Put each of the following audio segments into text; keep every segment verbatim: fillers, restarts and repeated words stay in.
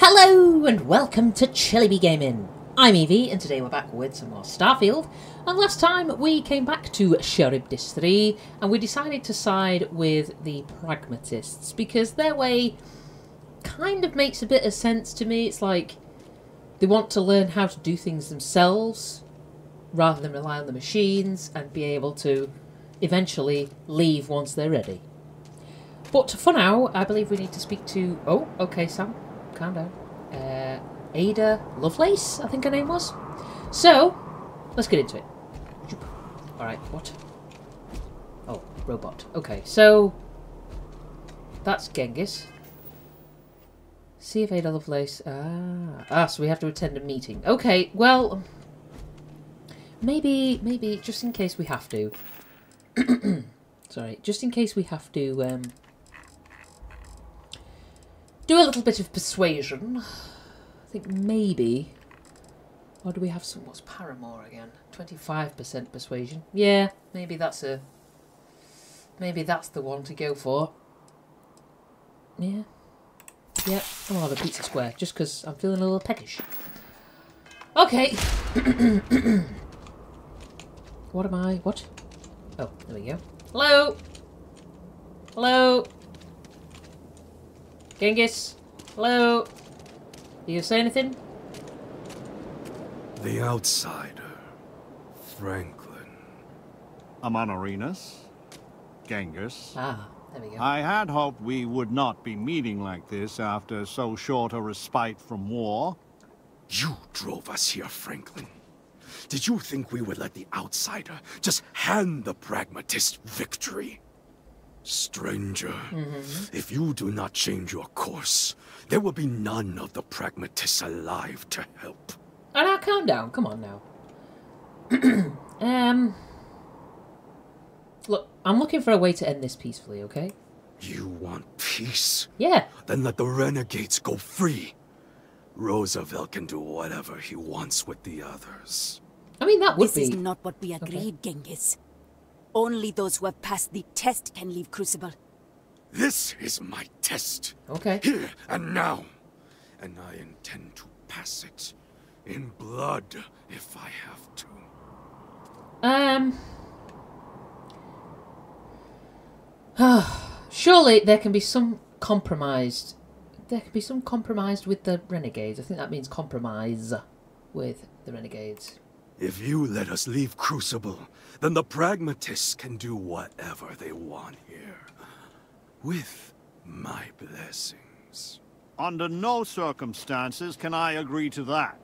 Hello and welcome to Chilly Bee Gaming. I'm Evie and today we're back with some more Starfield. And last time we came back to Sheribdis three and we decided to side with the pragmatists because their way kind of makes a bit of sense to me. It's like they want to learn how to do things themselves rather than rely on the machines and be able to eventually leave once they're ready. But for now, I believe we need to speak to... Oh, okay, Sam. Calm down. Uh, Ada Lovelace, I think her name was. So, let's get into it. Alright, what? Oh, robot. Okay, so... That's Genghis. See if Ada Lovelace... Ah, ah, so we have to attend a meeting. Okay, well... Maybe, maybe, just in case we have to... Sorry, just in case we have to... Um, do a little bit of persuasion. I think maybe. Or do we have some? What's Paramore again? twenty-five percent persuasion. Yeah, maybe that's a. Maybe that's the one to go for. Yeah. Yep. I'll have a pizza square just because I'm feeling a little peckish. Okay. What am I? What? Oh, there we go. Hello. Hello. Genghis, hello. Do you say anything? The outsider, Franklin. Amanirenas, Genghis. Ah, there we go. I had hoped we would not be meeting like this after so short a respite from war. You drove us here, Franklin. Did you think we would let the outsider just hand the pragmatist victory? Stranger, mm-hmm. If you do not change your course, there will be none of the pragmatists alive to help. Oh, now calm down. Come on now. um, look, I'm looking for a way to end this peacefully, okay? You want peace? Yeah. Then let the renegades go free. Roosevelt can do whatever he wants with the others. I mean, that would this be... This is not what we agreed, okay. Genghis. Only those who have passed the test can leave Crucible. This is my test. Okay. Here and now. And I intend to pass it. In blood, if I have to. Um. Oh, surely there can be some compromised. There can be some compromised with the renegades. I think that means compromise with the renegades. If you let us leave Crucible, then the pragmatists can do whatever they want here. With my blessings. Under no circumstances can I agree to that.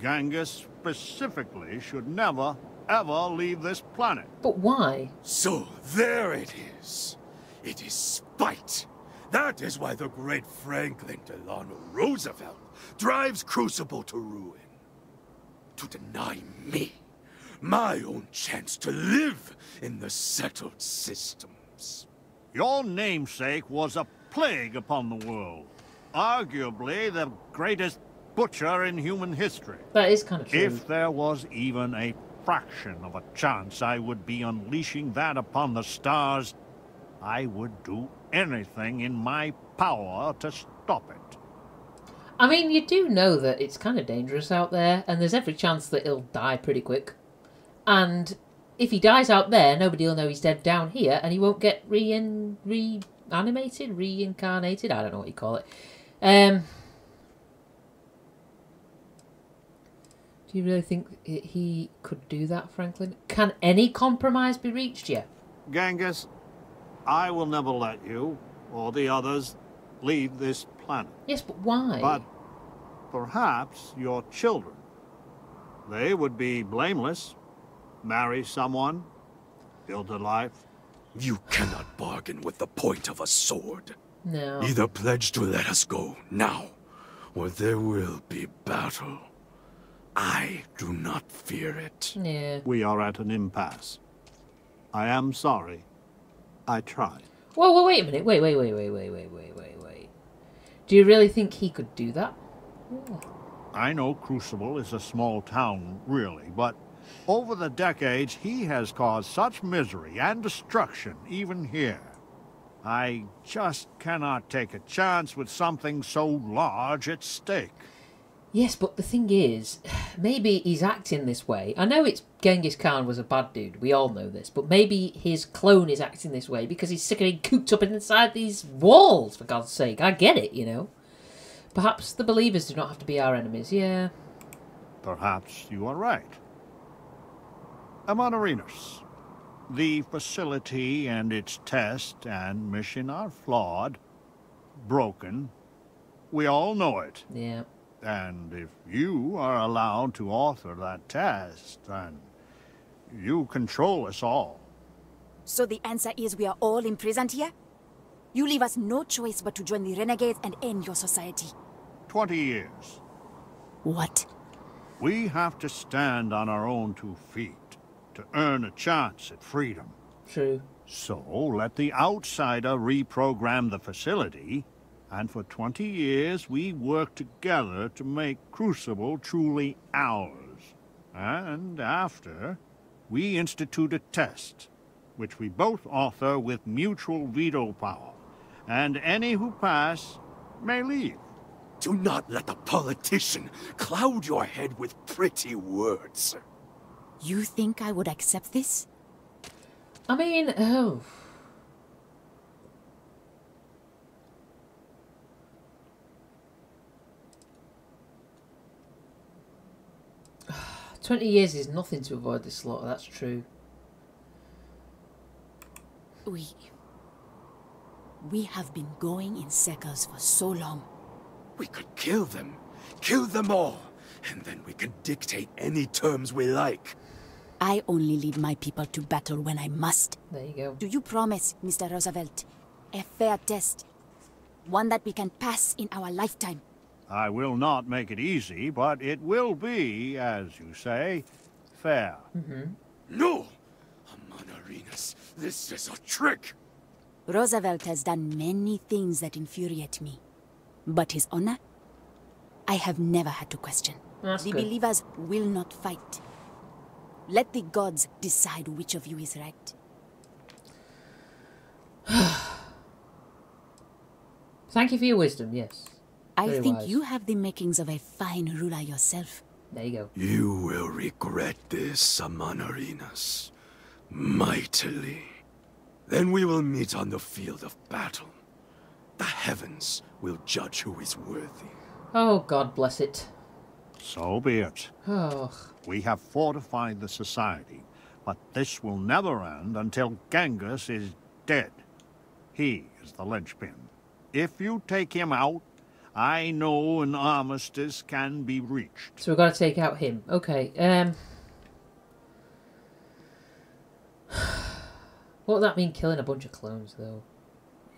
Genghis specifically should never, ever leave this planet. But why? So there it is. It is spite. That is why the great Franklin Delano Roosevelt drives Crucible to ruin. To deny me my own chance to live in the settled systems. Your namesake was a plague upon the world. Arguably the greatest butcher in human history. That is kind of true. If there was even a fraction of a chance I would be unleashing that upon the stars, I would do anything in my power to stop it. I mean, you do know that it's kind of dangerous out there, and there's every chance that he'll die pretty quick. And if he dies out there, nobody will know he's dead down here, and he won't get re-in- reanimated, reincarnated, I don't know what you call it. Um, do you really think he could do that, Franklin? Can any compromise be reached yet? Genghis, I will never let you, or the others, leave this planet. Yes, but why? But perhaps your children. They would be blameless. Marry someone. Build a life. You cannot bargain with the point of a sword. No. Either pledge to let us go now, or there will be battle. I do not fear it. Yeah. We are at an impasse. I am sorry. I tried. Whoa, whoa, wait a minute. Wait, wait, wait, wait, wait, wait, wait, wait. Do you really think he could do that? Yeah. I know Crucible is a small town, really, but over the decades, he has caused such misery and destruction, even here. I just cannot take a chance with something so large at stake. Yes, but the thing is, maybe he's acting this way. I know it's Genghis Khan was a bad dude, we all know this, but maybe his clone is acting this way because he's sick of being cooped up inside these walls, for God's sake. I get it, you know. Perhaps the believers do not have to be our enemies, yeah. Perhaps you are right. Amanirenas, the facility and its test and mission are flawed, broken. We all know it. Yeah. And if you are allowed to author that test, then you control us all. So the answer is we are all imprisoned here? You leave us no choice but to join the renegades and end your society. Twenty years. What? We have to stand on our own two feet to earn a chance at freedom. True. So let the outsider reprogram the facility, and for twenty years we work together to make Crucible truly ours. And after, we institute a test, which we both author with mutual veto power, and any who pass may leave. Do not let the politician cloud your head with pretty words. You think I would accept this? I mean, oh. twenty years is nothing to avoid the slaughter, that's true. We... We have been going in circles for so long. We could kill them. Kill them all. And then we could dictate any terms we like. I only lead my people to battle when I must. There you go. Do you promise, Mister Roosevelt, a fair test? One that we can pass in our lifetime? I will not make it easy, but it will be, as you say, fair. Mm-hmm. No! Amanirenas, this is a trick! Roosevelt has done many things that infuriate me. But his honor, I have never had to question. That's the good. Believers will not fight. Let the gods decide which of you is right. Thank you for your wisdom, yes. I Very think wise. You have the makings of a fine ruler yourself. There you go. You will regret this, Amanirenas. Mightily. Then we will meet on the field of battle. The heavens will judge who is worthy. Oh, God bless it. So be it. Oh. We have fortified the society, but this will never end until Genghis is dead. He is the linchpin. If you take him out, I know an armistice can be reached. So we've got to take out him. Okay. Um. What would that mean, killing a bunch of clones, though?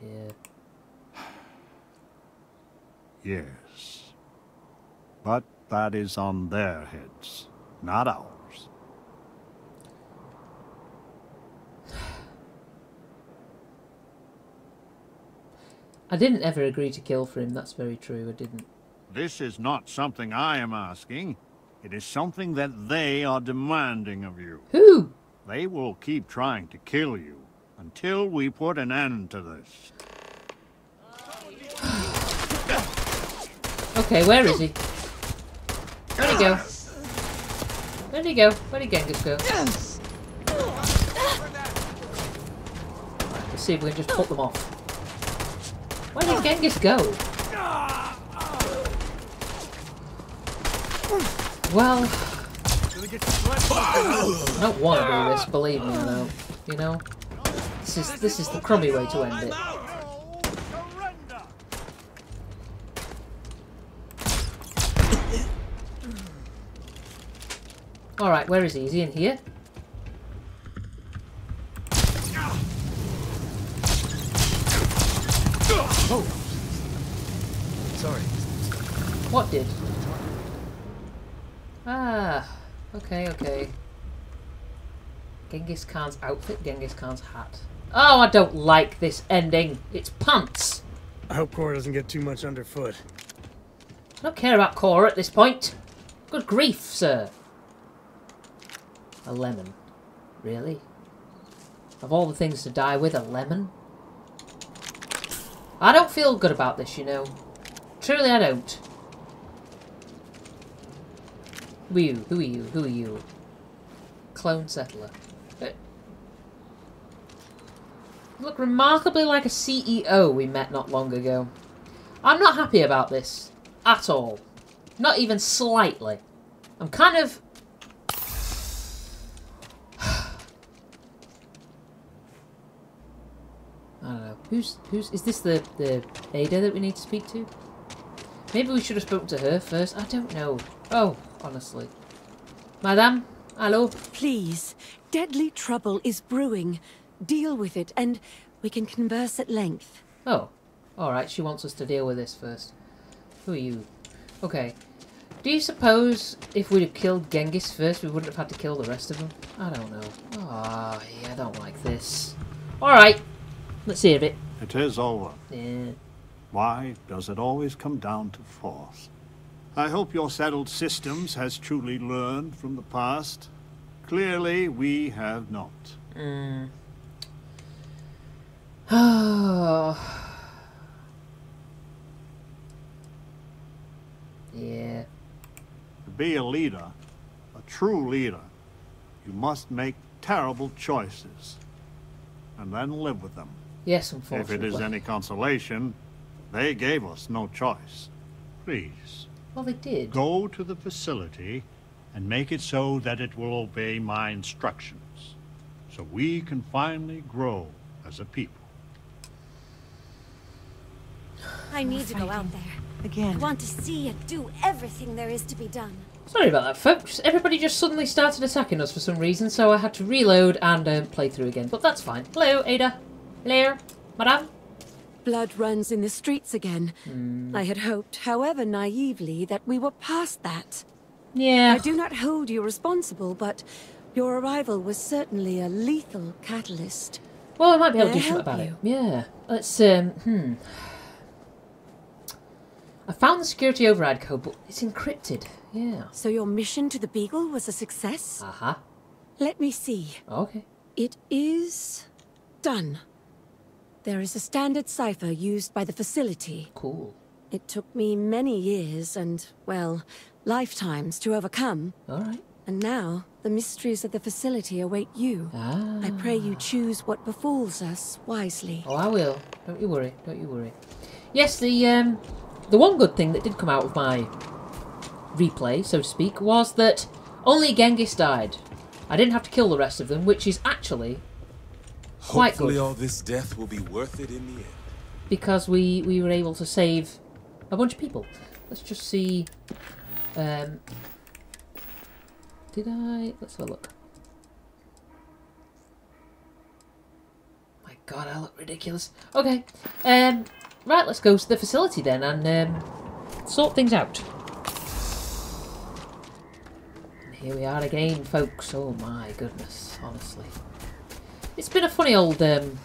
Yeah. Yes. But that is on their heads. Not ours. I didn't ever agree to kill for him, that's very true, I didn't. This is not something I am asking. It is something that they are demanding of you. Who? They will keep trying to kill you until we put an end to this. Okay, where is he? There you go. Where'd he go? Where'd Genghis go? Let's see if we can just put them off. Where did Genghis go? Well... I don't want to do this, believe me, though. You know? This is, this is the crummy way to end it. Alright, where is he? Is he in here? Oh! Sorry. What did? Ah, okay, okay. Genghis Khan's outfit, Genghis Khan's hat. Oh, I don't like this ending. It's pants. I hope Cora doesn't get too much underfoot. I don't care about Cora at this point. Good grief, sir. A lemon. Really? Of all the things to die with, a lemon? I don't feel good about this, you know. Truly, I don't. Who are you? Who are you? Who are you? Clone settler. You look remarkably like a C E O we met not long ago. I'm not happy about this. At all. Not even slightly. I'm kind of... I don't know. Who's... who's is this the, the Ada that we need to speak to? Maybe we should have spoken to her first. I don't know. Oh, honestly. Madame? Hello? Please. Deadly trouble is brewing. Deal with it and we can converse at length. Oh. Alright, she wants us to deal with this first. Who are you? Okay. Do you suppose if we'd have killed Genghis first, we wouldn't have had to kill the rest of them? I don't know. Ah, oh, yeah, I don't like this. Alright. Let's hear it. It is over. Yeah. Why does it always come down to force? I hope your settled systems has truly learned from the past. Clearly, we have not. Mm. Oh... Yeah. To be a leader, a true leader, you must make terrible choices and then live with them. Yes, unfortunately. If it is any consolation, they gave us no choice. Please. Well, they did. Go to the facility and make it so that it will obey my instructions, so we can finally grow as a people. I need to go out there. Again. I want to see and do everything there is to be done. Sorry about that, folks. Everybody just suddenly started attacking us for some reason, so I had to reload and um, play through again. But that's fine. Hello, Ada. Hello, Madame. Blood runs in the streets again. Mm. I had hoped, however naively, that we were past that. Yeah. I do not hold you responsible, but your arrival was certainly a lethal catalyst. Well, I might be able to do something about it. Yeah. Let's, um, hmm... I found the security override code, but it's encrypted. Yeah. So your mission to the Beagle was a success? Uh-huh. Let me see. Okay. It is... done. There is a standard cipher used by the facility. Cool. It took me many years and, well, lifetimes to overcome. All right. And now, the mysteries of the facility await you. Ah. I pray you choose what befalls us wisely. Oh, I will. Don't you worry. Don't you worry. Yes, the, um... the one good thing that did come out of my replay, so to speak, was that only Genghis died. I didn't have to kill the rest of them, which is actually quite Hopefully good. Hopefully all this death will be worth it in the end. Because we, we were able to save a bunch of people. Let's just see... Um, did I... Let's have a look. My god, I look ridiculous. Okay. Um... Right, let's go to the facility then and um, sort things out. And here we are again, folks. Oh my goodness, honestly. It's been a funny old um,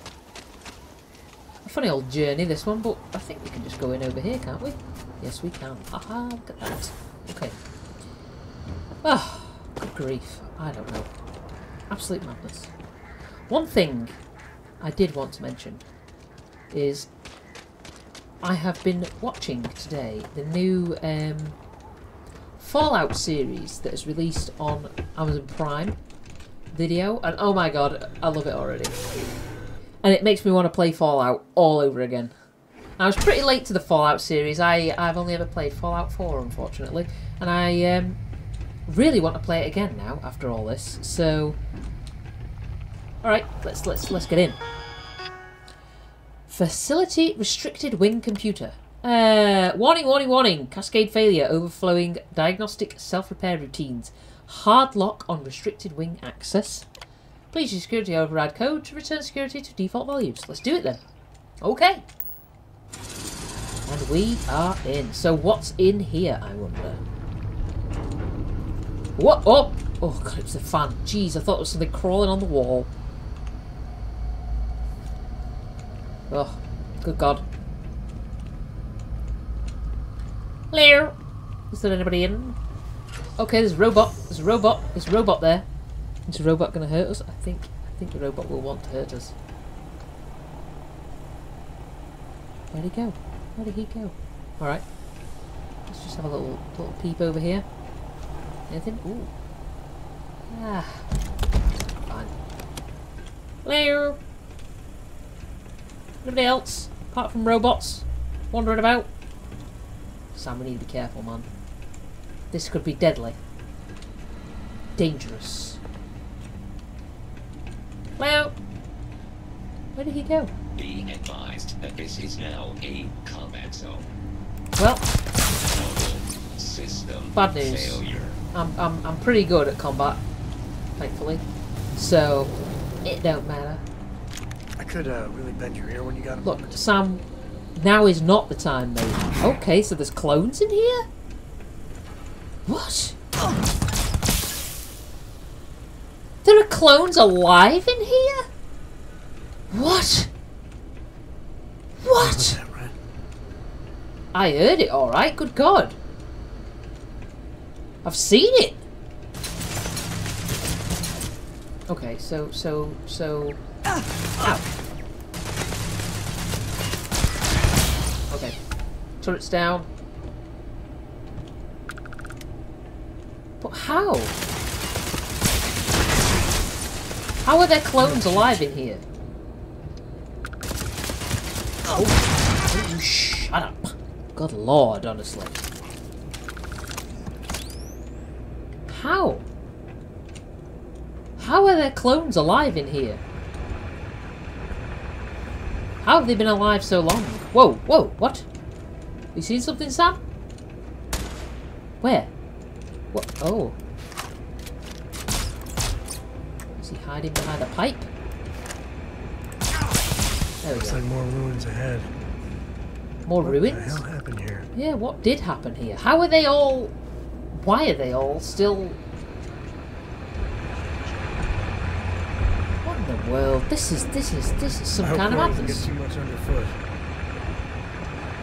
a funny old journey, this one, but I think we can just go in over here, can't we? Yes, we can. Aha, look at that. Okay. Oh, good grief. I don't know. Absolute madness. One thing I did want to mention is... I have been watching today the new um, Fallout series that is released on Amazon Prime video, and oh my god, I love it already. And it makes me want to play Fallout all over again. I was pretty late to the Fallout series. I, I've only ever played Fallout four, unfortunately, and I um, really want to play it again now after all this. So, all right, let's let's let's get in. Facility restricted wing computer. Uh, warning, warning, warning. Cascade failure, overflowing diagnostic self-repair routines. Hard lock on restricted wing access. Please use security override code to return security to default values. Let's do it then. Okay. And we are in. So what's in here, I wonder? What? Oh, oh god, it was the fan. Jeez, I thought it was something crawling on the wall. Oh, good god. Hello? Is there anybody in? Okay, there's a robot. There's a robot. There's a robot there. Is the robot going to hurt us? I think I think the robot will want to hurt us. Where'd he go? Where did he go? Alright. Let's just have a little little peep over here. Anything? Ooh. Ah. Fine. Hello! Nobody else, apart from robots, wandering about. Sam, we need to be careful, man. This could be deadly. Dangerous. Hello? Where did he go? Being advised that this is now a combat zone. Well, system bad news. Failure. I'm I'm I'm pretty good at combat, thankfully. So it don't matter. I could uh, really bend your ear when you got. Look, Sam. Now is not the time, mate. Okay, so there's clones in here. What? There are clones alive in here? What? What? I heard it alright, good God. I've seen it. Okay, so, so, so. Ow. Okay. Turrets down. But how? How are there clones alive in here? Oh. Oh, you shut up. God Lord, honestly. How? How are there clones alive in here? How have they been alive so long? Whoa, whoa, what? You seen something, Sam? Where? What? Oh. Is he hiding behind a pipe? There we go. Looks like more ruins ahead. More what ruins? What the hell happened here? Yeah, what did happen here? How are they all... Why are they all still... What in the world? This is, this is, this is some I kind hope of madness. Get too much underfoot.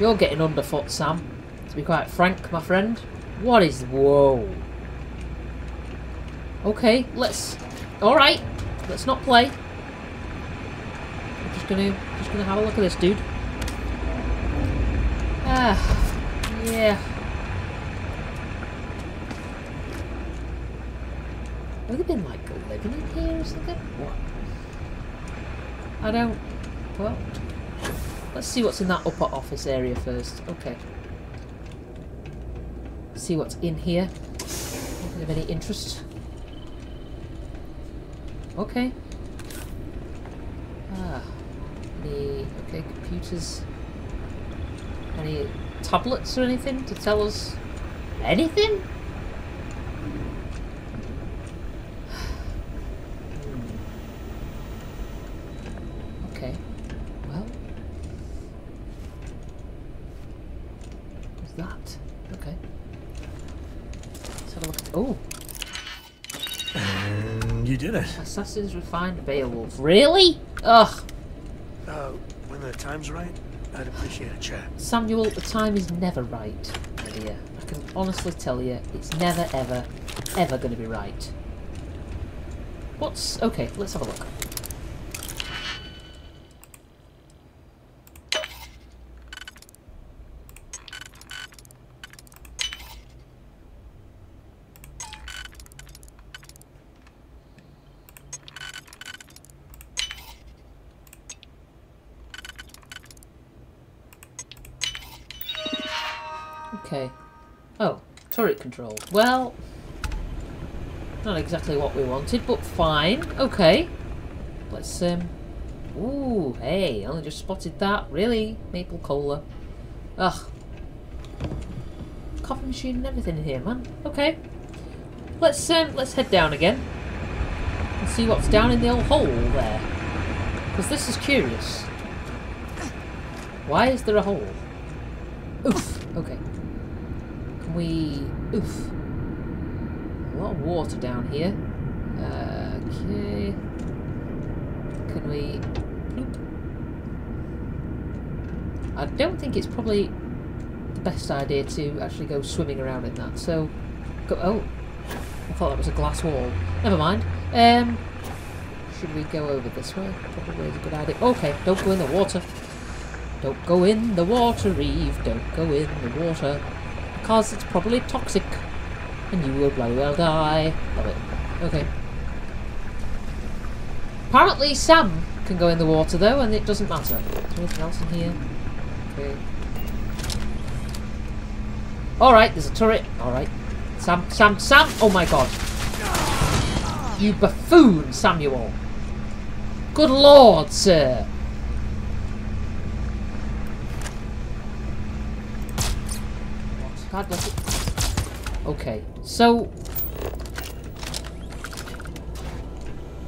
You're getting underfoot, Sam. To be quite frank, my friend. What is... Whoa. Okay, let's... Alright. Let's not play. I'm just gonna... Just gonna have a look at this, dude. Ah. Yeah. Have they been, like, living in here or something? What? I don't... Well... Let's see what's in that upper office area first. Okay. See what's in here. Nothing of any interest. Okay. Ah. Any... Okay, computers. Any tablets or anything to tell us... Anything? Assassins refined Beowulf. Really? Ugh. Uh, when the time's right, I'd appreciate a chat. Samuel, the time is never right, my dear. I can honestly tell you, it's never, ever, ever going to be right. What's... Okay, let's have a look. Turret control. Well, not exactly what we wanted, but fine. Okay. Let's, um... Ooh, hey, I only just spotted that. Really? Maple cola. Ugh. Coffee machine and everything in here, man. Okay. Let's, um, let's head down again. And see what's down in the old hole there. Because this is curious. Why is there a hole? Oof. Okay. We oof a lot of water down here. Uh, okay, can we? Bloop. I don't think it's probably the best idea to actually go swimming around in that. So, go. Oh, I thought that was a glass wall. Never mind. Um, should we go over this way? Probably is a good idea. Okay, don't go in the water. Don't go in the water, Eve. Don't go in the water. Because it's probably toxic. And you will bloody well die. Love it. Okay. Apparently Sam can go in the water though, and it doesn't matter. There's nothing else in here. Okay. Alright, there's a turret. Alright. Sam, Sam, Sam! Oh my god. You buffoon, Samuel. Good lord, sir. God bless it. Okay, so...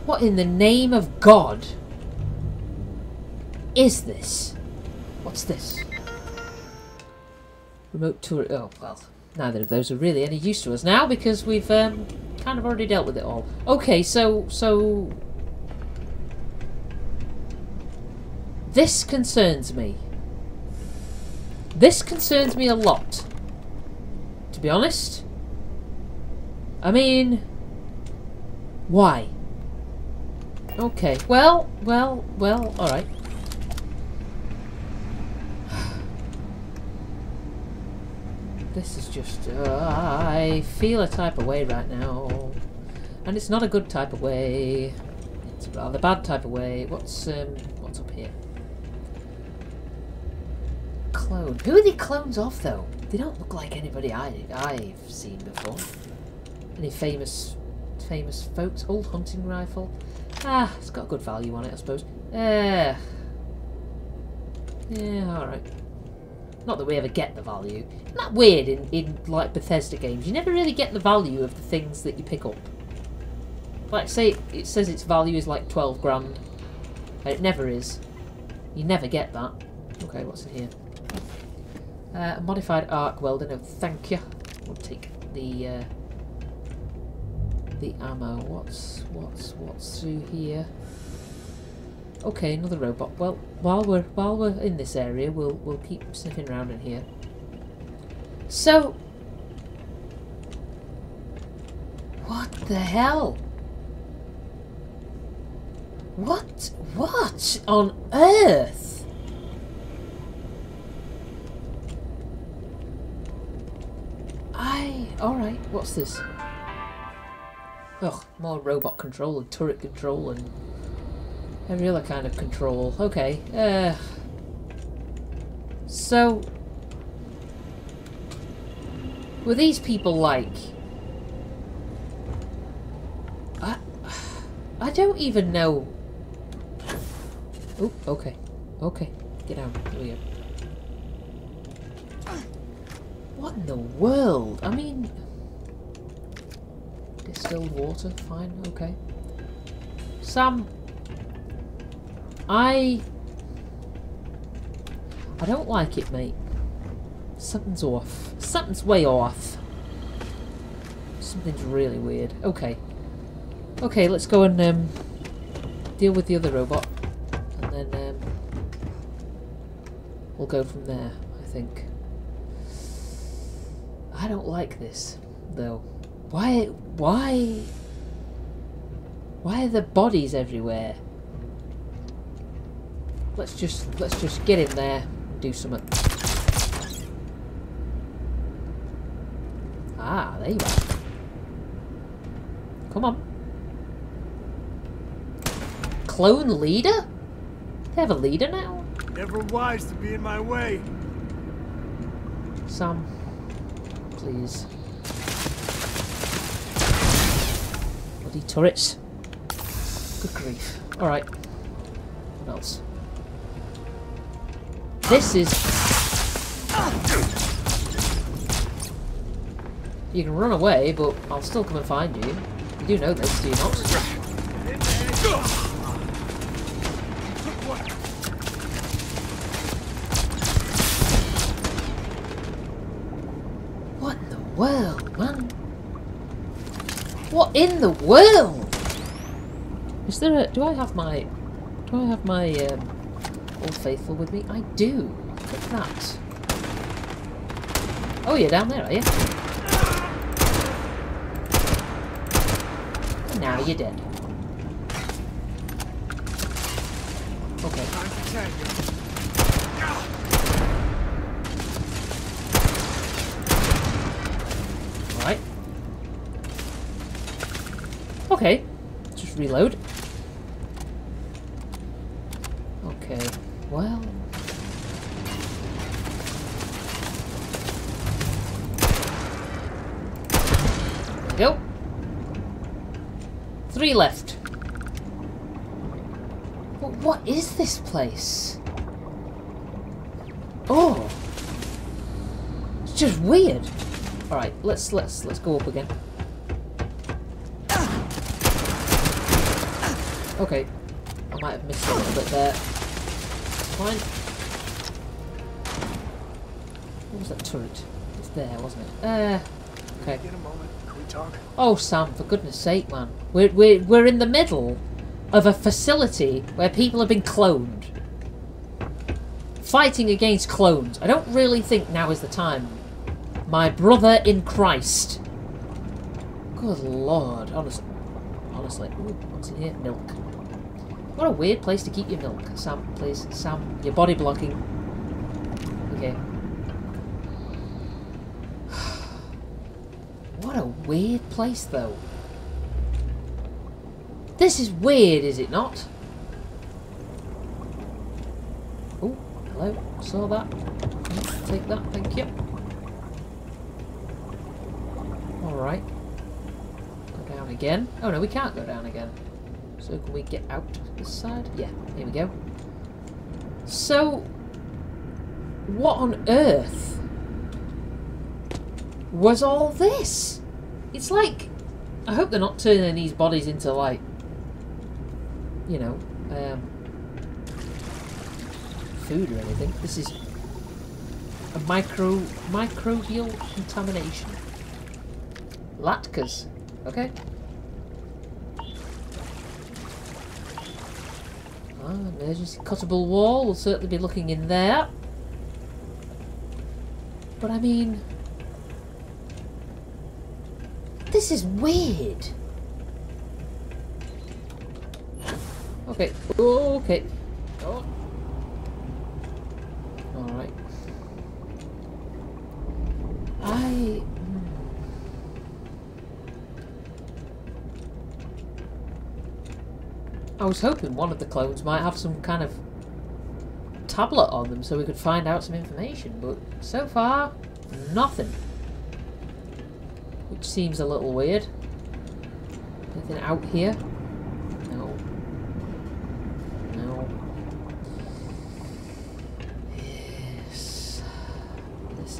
what in the name of God is this? What's this? Remote turret. Oh, well, neither of those are really any use to us now because we've um, kind of already dealt with it all. Okay, so, so... this concerns me. This concerns me a lot. To be honest. I mean... why? Okay, well, well, well, alright. This is just... Uh, I feel a type of way right now. And it's not a good type of way. It's a rather bad type of way. What's, um, what's up here? Clone. Who are the clones of, though? They don't look like anybody I, I've seen before. Any famous... famous folks? Old hunting rifle. Ah, it's got good value on it, I suppose. Uh, yeah, alright. Not that we ever get the value. Isn't that weird in, in, like, Bethesda games? You never really get the value of the things that you pick up. Like, say, it says its value is, like, twelve grand. And it never is. You never get that. Okay, what's in here? Uh, a modified arc welder. No, thank you. We'll take the, uh... the ammo. What's what's what's through here? Okay, another robot. Well, while we're while we're in this area, we'll we'll keep sniffing around in here. So, what the hell? What what on earth? I all right. What's this? Ugh, more robot control and turret control and every other kind of control. Okay, uh... so... were these people like... I... I don't even know... Oh, okay. Okay, get down. Here we go. What in the world? I mean... distilled water, fine, okay. Sam, I, I don't like it, mate. Something's off. Something's way off. Something's really weird. Okay, okay, let's go and um, deal with the other robot, and then um, we'll go from there. I think. I don't like this, though. Why, why, why are the bodies everywhere? Let's just, let's just get in there and do something. Ah, there you are. Come on. Clone leader? They have a leader now? Never wise to be in my way. Sam, please. Bloody turrets. Good grief. Alright. What else? This is... you can run away, but I'll still come and find you. You do know this, do you not? What in the world, man? What in the world? Is there a... do I have my... do I have my um, Old Faithful with me? I do. Look at that. Oh, you're down there, are you? Now you're dead. Okay. Alright. Okay. Just reload. Okay. Well... there we go. Three left. But what is this place? Oh, it's just weird. All right, let's let's let's go up again. Okay, I might have missed a little bit there. Fine. What was that turret? It's there, wasn't it? Uh, okay. In a moment, can we talk? Oh, Sam, for goodness' sake, man, we're we're we're in the middle of a facility where people have been cloned. Fighting against clones. I don't really think now is the time. My brother in Christ. Good lord. Honestly. Honestly. Ooh, what's in here? Milk. What a weird place to keep your milk. Sam, please. Sam, you're body blocking. Okay. What a weird place, though. This is weird, is it not? Oh, hello. Saw that. Take that, thank you. Alright. Go down again. Oh no, we can't go down again. So can we get out this side? Yeah, here we go. So... what on earth... was all this? It's like... I hope they're not turning these bodies into, like... you know, um, food or anything. This is a micro microbial contamination. Latkes. Okay. Ah, emergency cuttable wall. We'll certainly be looking in there. But I mean... this is weird. Okay, okay. Oh. Alright. I... I was hoping one of the clones might have some kind of tablet on them so we could find out some information, but so far, nothing. Which seems a little weird. Anything out here?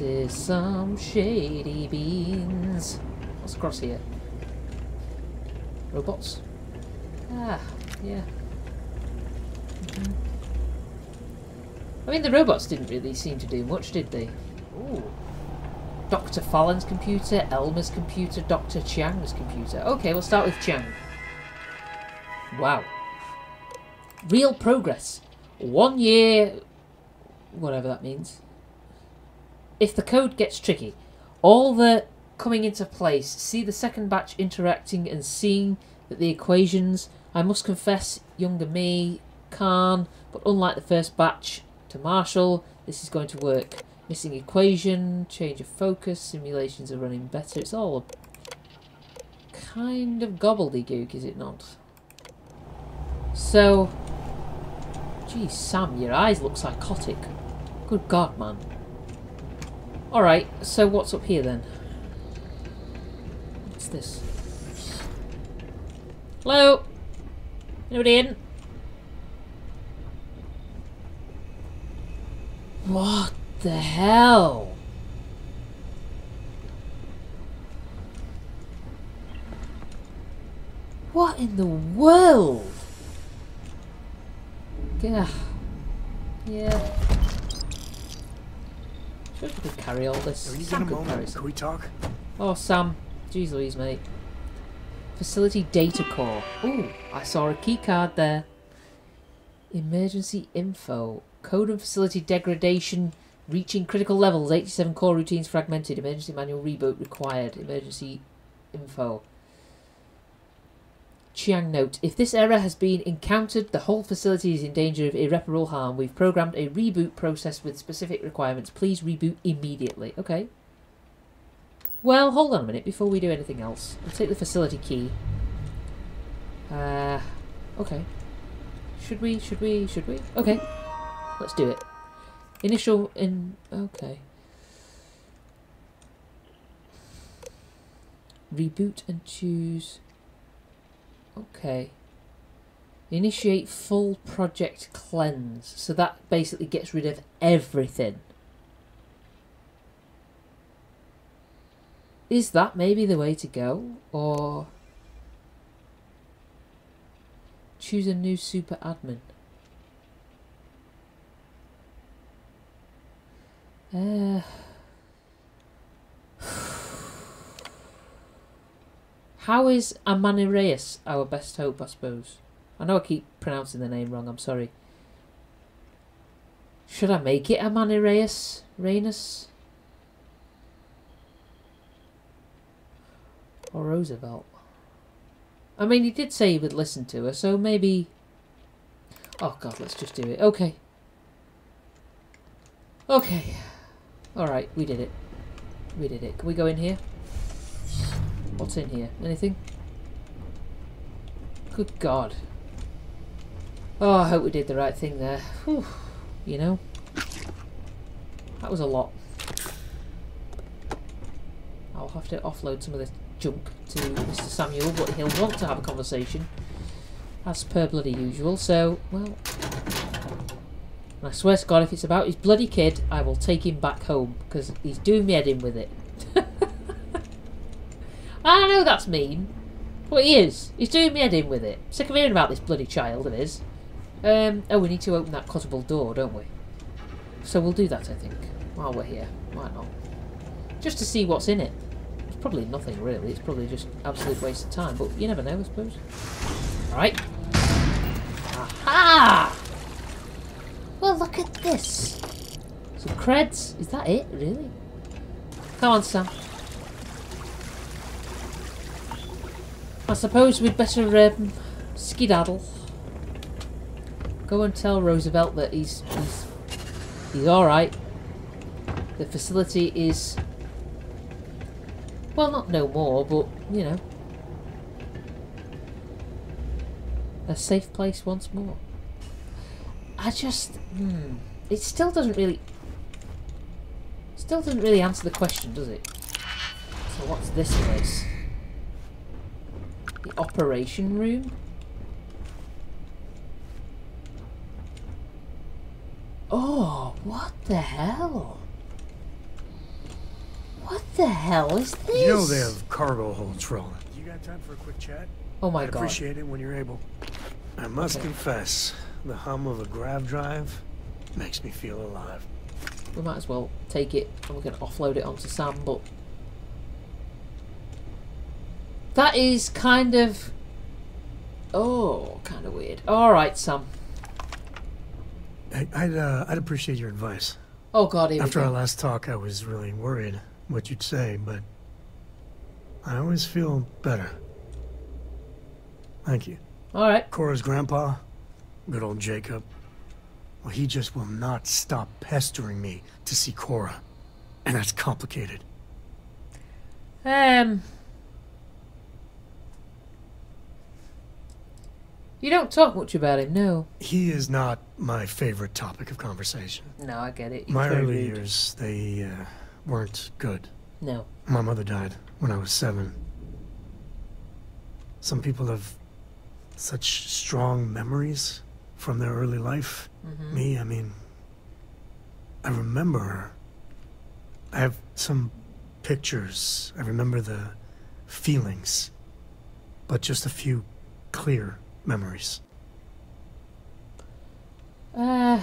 Is some shady beans. What's across here? Robots? Ah, yeah. Mm-hmm. I mean, the robots didn't really seem to do much, did they? Ooh. Doctor Fallon's computer, Elmer's computer, Doctor Chiang's computer. Okay, we'll start with Chiang. Wow. Real progress. One year... whatever that means. If the code gets tricky, all the coming into place, see the second batch interacting and seeing that the equations, I must confess, younger me, Khan, but unlike the first batch, to Marshall, this is going to work. Missing equation, change of focus, simulations are running better. It's all kind of gobbledygook, is it not? So, geez, Sam, your eyes look psychotic. Good God, man. Alright, so what's up here then? What's this? Hello? Anybody in? What the hell? What in the world? Yeah. Yeah. I wish we could carry all this. Sam could carry some. Can we talk? Oh, Sam. Jeez Louise, mate. Facility data core. Ooh, I saw a key card there. Emergency info. Code and facility degradation reaching critical levels. eighty-seven core routines fragmented. Emergency manual reboot required. Emergency info. Chiang note, if this error has been encountered, the whole facility is in danger of irreparable harm. We've programmed a reboot process with specific requirements. Please reboot immediately. Okay. Well, hold on a minute before we do anything else. We'll take the facility key. Uh, okay. Should we? Should we? Should we? Okay. Let's do it. Initial in... Okay. Reboot and choose... Okay. Initiate full project cleanse. So that basically gets rid of everything. Is that maybe the way to go? Or... Choose a new super admin. Uh... How is Amanirenas our best hope, I suppose? I know I keep pronouncing the name wrong, I'm sorry. Should I make it Amanirenas? Reynas? Or Roosevelt? I mean, he did say he would listen to her, so maybe... Oh god, let's just do it. Okay. Okay. Alright, we did it. We did it. Can we go in here? What's in here? Anything? Good God. Oh, I hope we did the right thing there. Whew. You know? That was a lot. I'll have to offload some of this junk to Mister Samuel, but he'll want to have a conversation. As per bloody usual, so, well... And I swear to God, if it's about his bloody kid, I will take him back home, because he's doing me head in with it. I know that's mean, but he is. He's doing me head in with it. Sick of hearing about this bloody child of his. Um, oh, we need to open that Crucible door, don't we? So we'll do that, I think, while we're here. Why not? Just to see what's in it. It's probably nothing, really. It's probably just absolute waste of time, but you never know, I suppose. Alright. Aha! Well, look at this. Some creds. Is that it, really? Come on, Sam. I suppose we'd better um, skedaddle. Go and tell Roosevelt that he's he's, he's alright. The facility is, well, not no more, but, you know, a safe place once more. I just, hmm, it still doesn't really, still doesn't really answer the question, does it? So what's this place? The operation room. Oh, what the hell? What the hell is this? You know they have cargo holds rolling. You got time for a quick chat? Oh my I'd god! Appreciate it when you're able. I must okay. confess, the hum of a grav drive makes me feel alive. We might as well take it, and we're going to offload it onto Sam, but. That is kind of... Oh, kind of weird. All right, Sam. I, I'd, uh, I'd appreciate your advice. Oh, God. After our last talk, I was really worried what you'd say, but I always feel better. Thank you. All right. Cora's grandpa, good old Jacob. Well, he just will not stop pestering me to see Cora, and that's complicated. Um... You don't talk much about him, no. He is not my favorite topic of conversation. No, I get it. He's my early rude. years, they uh, weren't good. No. My mother died when I was seven. Some people have such strong memories from their early life. Mm-hmm. Me, I mean, I remember her. I have some pictures. I remember the feelings, but just a few clear memories. Uh,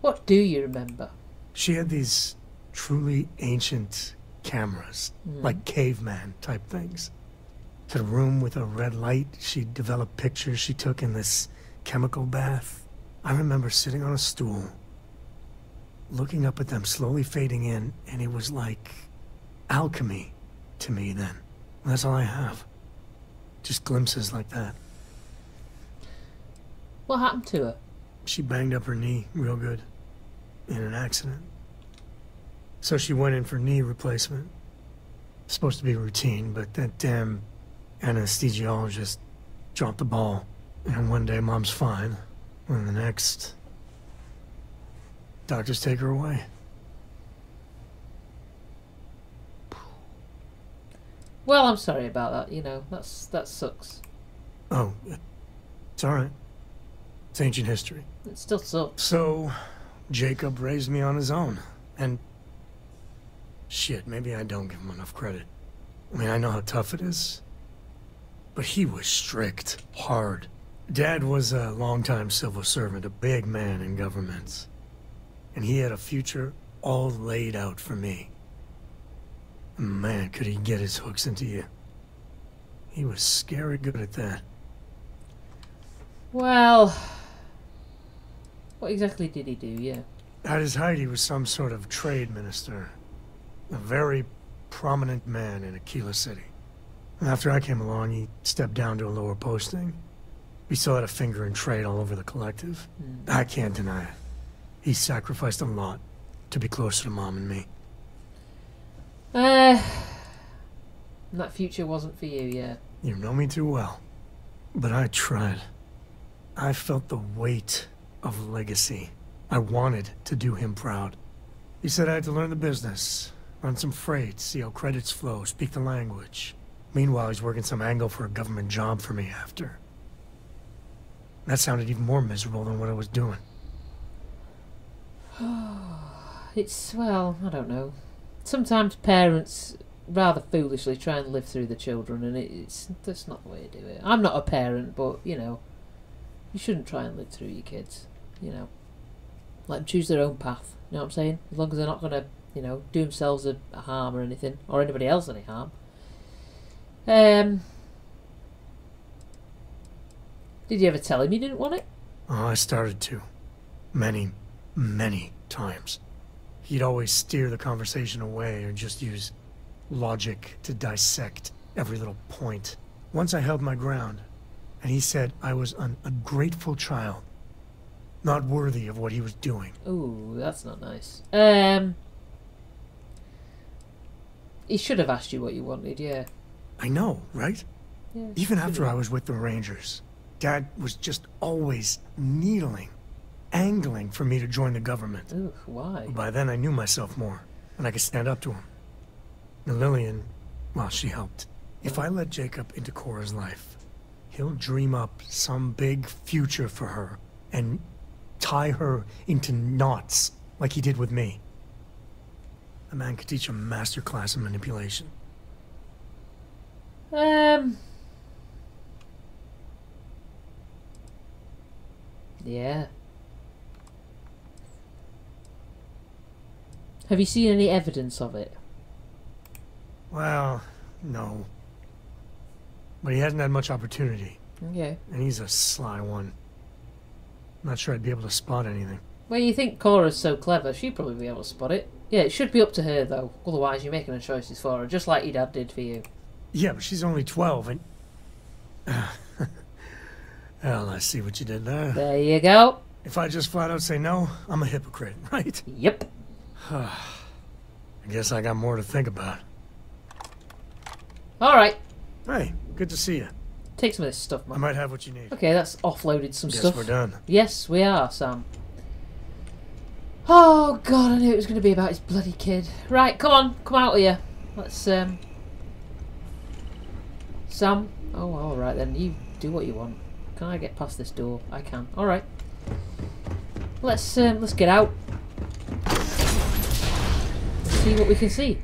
what do you remember? She had these truly ancient cameras, mm. like caveman type things. She had a room with a red light. She developed pictures she took in this chemical bath. I remember sitting on a stool, looking up at them slowly fading in, and it was like alchemy to me then. That's all I have. Just glimpses like that. What happened to her? She banged up her knee real good in an accident. So she went in for knee replacement. Supposed to be routine, but that damn anesthesiologist dropped the ball. And one day mom's fine, and the next, doctors take her away. Well, I'm sorry about that, you know, that's that sucks. Oh, it's alright. It's ancient history. It still sucks. So, Jacob raised me on his own, and shit, maybe I don't give him enough credit. I mean, I know how tough it is, but he was strict, hard. Dad was a longtime civil servant, a big man in governments, and he had a future all laid out for me. Man, could he get his hooks into you. He was scary good at that. Well, what exactly did he do? Yeah. At his height, he was some sort of trade minister. A very prominent man in Akilah City. After I came along, he stepped down to a lower posting. We still had a finger in trade all over the collective. Mm. I can't deny it. He sacrificed a lot to be closer to Mom and me. Uh, that future wasn't for you, yeah. You know me too well. But I tried. I felt the weight of legacy. I wanted to do him proud. He said I had to learn the business, run some freight, see how credits flow, speak the language. Meanwhile, he's working some angle for a government job for me after. That sounded even more miserable than what I was doing. It's, well, I don't know. Sometimes parents rather foolishly try and live through the children, and it's that's not the way to do it. I'm not a parent, but, you know, you shouldn't try and live through your kids, you know. Let them choose their own path, you know what I'm saying? As long as they're not going to, you know, do themselves a harm or anything, or anybody else any harm. Um, did you ever tell him you didn't want it? Oh, I started to. Many, many times. He'd always steer the conversation away or just use logic to dissect every little point. Once I held my ground, and he said I was an ungrateful child, not worthy of what he was doing. Ooh, that's not nice. Um, he should have asked you what you wanted, yeah. I know, right? Yeah, even after I was with the Rangers, Dad was just always needling, angling for me to join the government. Ooh, why? By then I knew myself more, and I could stand up to him. And Lillian, well, she helped. If I let Jacob into Cora's life, he'll dream up some big future for her and tie her into knots like he did with me. A man could teach a master class in manipulation. Um... Yeah. Have you seen any evidence of it? Well, no. But he hasn't had much opportunity. Okay. And he's a sly one. I'm not sure I'd be able to spot anything. Well, you think Cora's so clever, she'd probably be able to spot it. Yeah, it should be up to her, though. Otherwise, you're making her choices for her, just like your dad did for you. Yeah, but she's only twelve, and... Well, I see what you did there. There you go. If I just flat out say no, I'm a hypocrite, right? Yep. I guess I got more to think about. Alright. Hey, good to see you. Take some of this stuff, man. I might have what you need. Okay, that's offloaded some stuff. Yes, we're done. Yes, we are, Sam. Oh, God, I knew it was going to be about his bloody kid. Right, come on. Come out of here. Let's, um... Sam. Oh, alright then. You do what you want. Can I get past this door? I can. Alright. Let's, um, let's get out. See what we can see.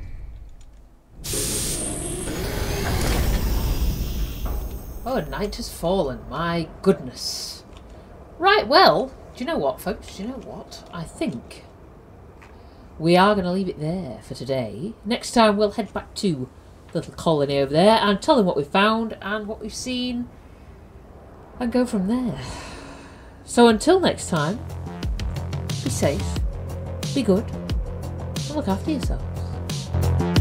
Oh, night has fallen. My goodness. Right, well, do you know what, folks? Do you know what? I think we are going to leave it there for today. Next time we'll head back to the little colony over there and tell them what we found and what we've seen and go from there. So until next time, be safe, be good. Look after yourselves.